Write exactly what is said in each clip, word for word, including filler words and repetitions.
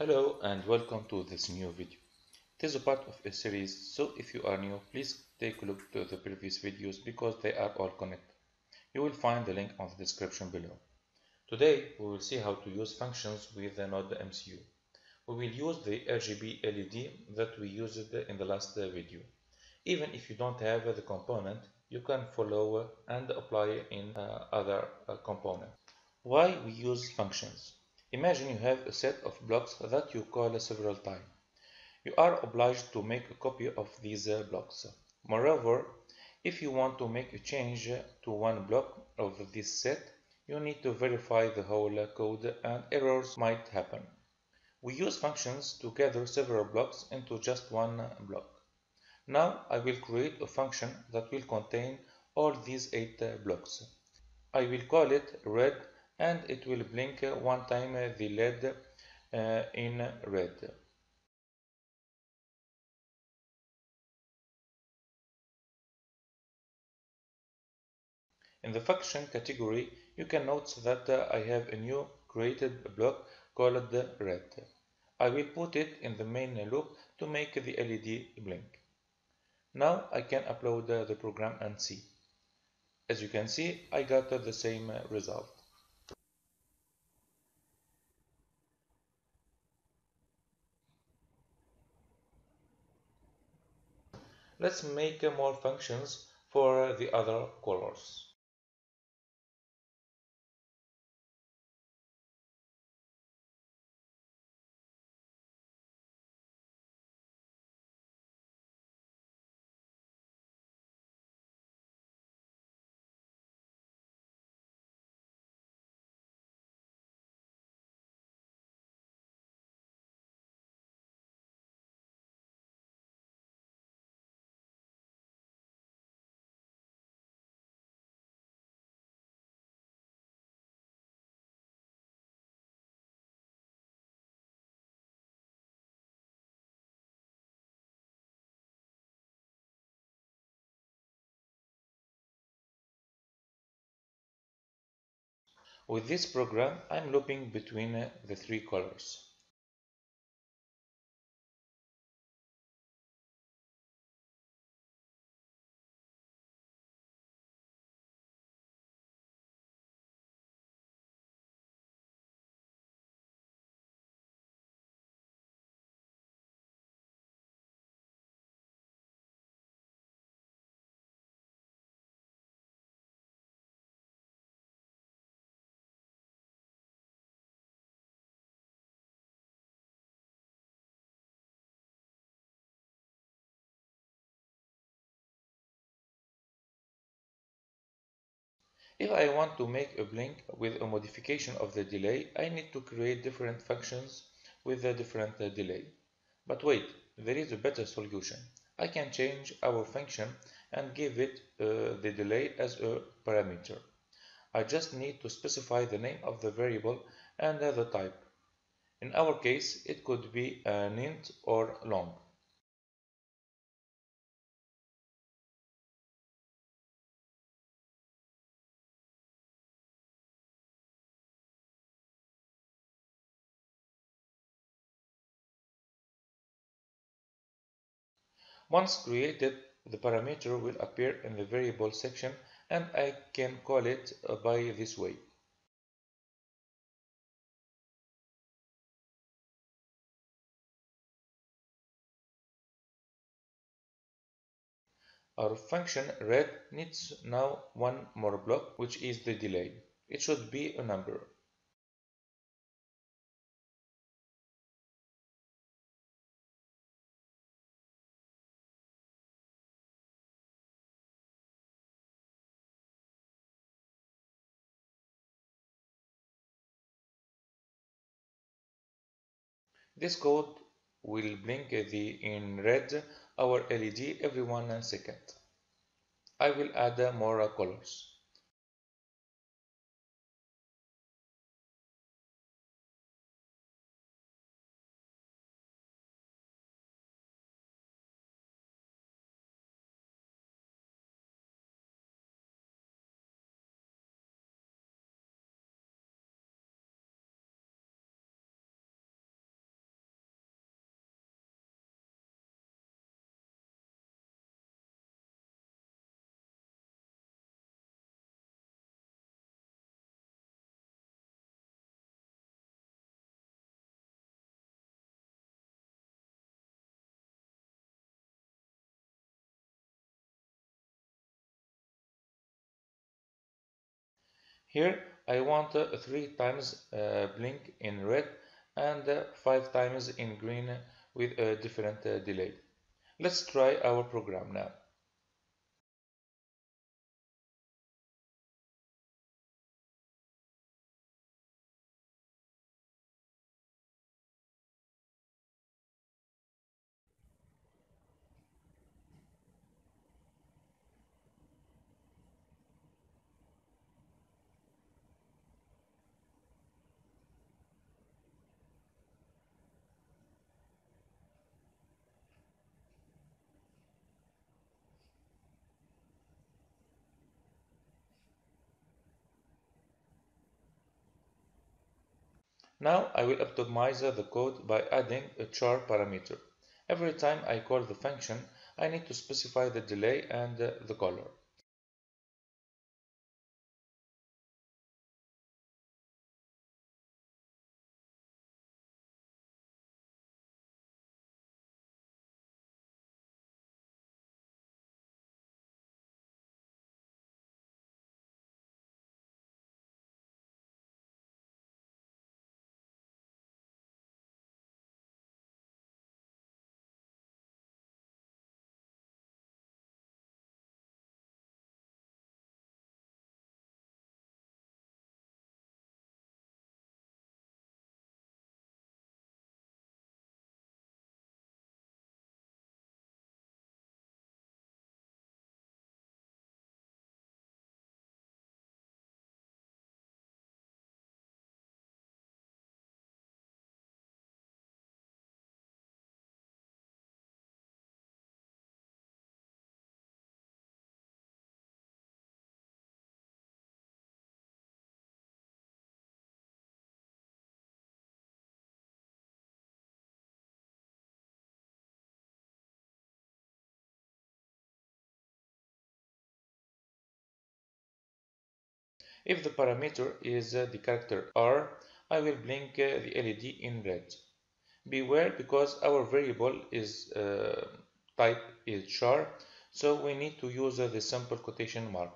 Hello and welcome to this new video. This is a part of a series, so if you are new, please take a look to the previous videos because they are all connected. You will find the link on the description below. Today we will see how to use functions with the NodeMCU. We will use the R G B L E D that we used in the last video. Even if you don't have the component, you can follow and apply in other component. Why we use functions? Imagine you have a set of blocks that you call several times. You are obliged to make a copy of these blocks. Moreover, if you want to make a change to one block of this set, you need to verify the whole code and errors might happen. We use functions to gather several blocks into just one block. Now I will create a function that will contain all these eight blocks. I will call it red, and it will blink one time the L E D uh, in red. In the function category, you can note that uh, I have a new created block called red. I will put it in the main loop to make the L E D blink. Now I can upload uh, the program and see. As you can see, I got uh, the same uh, result. Let's make more functions for the other colors. With this program, I'm looping between uh, the three colors. If I want to make a blink with a modification of the delay, I need to create different functions with a different delay. But wait, there is a better solution. I can change our function and give it uh, the delay as a parameter. I just need to specify the name of the variable and uh, the type. In our case, it could be an int or long. Once created, the parameter will appear in the variable section and I can call it by this way. Our function red needs now one more block, which is the delay. It should be a number. This code will blink the in red our L E D every one second. I will add more colors. Here I want uh, three times uh, blink in red and uh, five times in green with a different uh, delay. Let's try our program now. Now I will optimize the code by adding a char parameter. Every time I call the function, I need to specify the delay and the color. If the parameter is uh, the character R, I will blink uh, the L E D in red. Beware, because our variable is uh, type is char, so we need to use uh, the simple quotation mark.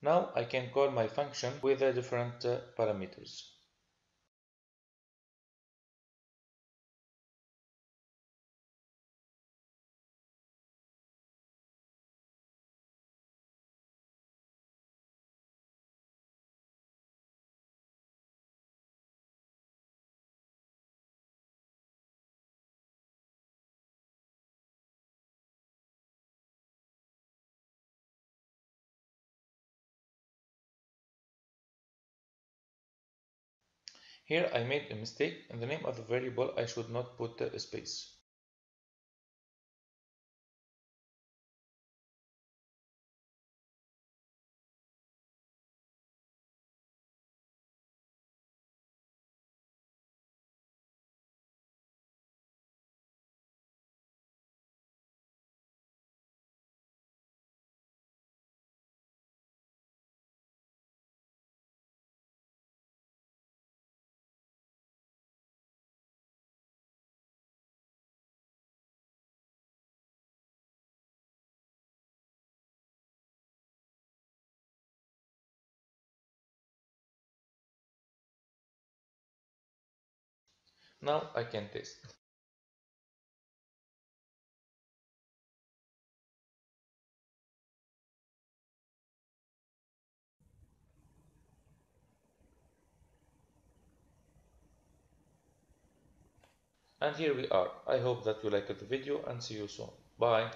Now I can call my function with the different uh, parameters. Here I made a mistake. In the name of the variable I should not put a space. Now I can test. And here we are. I hope that you liked the video and see you soon. Bye.